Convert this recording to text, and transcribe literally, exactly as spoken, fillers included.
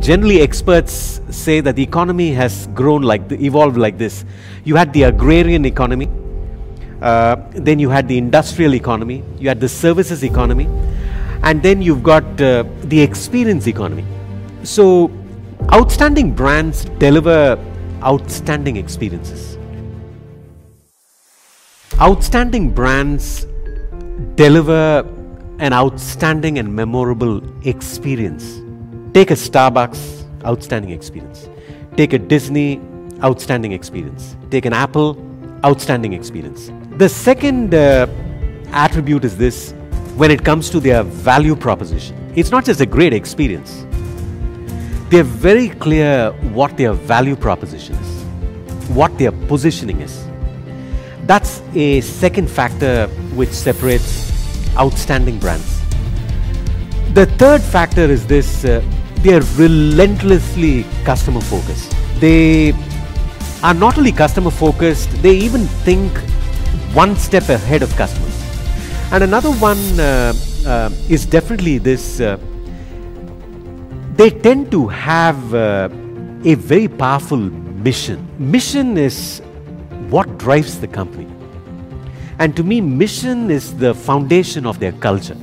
generally experts say that the economy has grown like, the, evolved like this. You had the agrarian economy, uh, then you had the industrial economy, you had the services economy, and then you've got uh, the experience economy. So outstanding brands deliver outstanding experiences. Outstanding brands deliver an outstanding and memorable experience. Take a Starbucks, outstanding experience. Take a Disney, outstanding experience. Take an Apple, outstanding experience. The second uh, attribute is this, when it comes to their value proposition. It's not just a great experience. They're very clear what their value proposition is, what their positioning is. That's a second factor which separates outstanding brands. The third factor is this, uh, they are relentlessly customer focused. They are not only customer focused, they even think one step ahead of customers. And another one uh, uh, is definitely this, uh, they tend to have uh, a very powerful mission. Mission is what drives the company. And to me, mission is the foundation of their culture.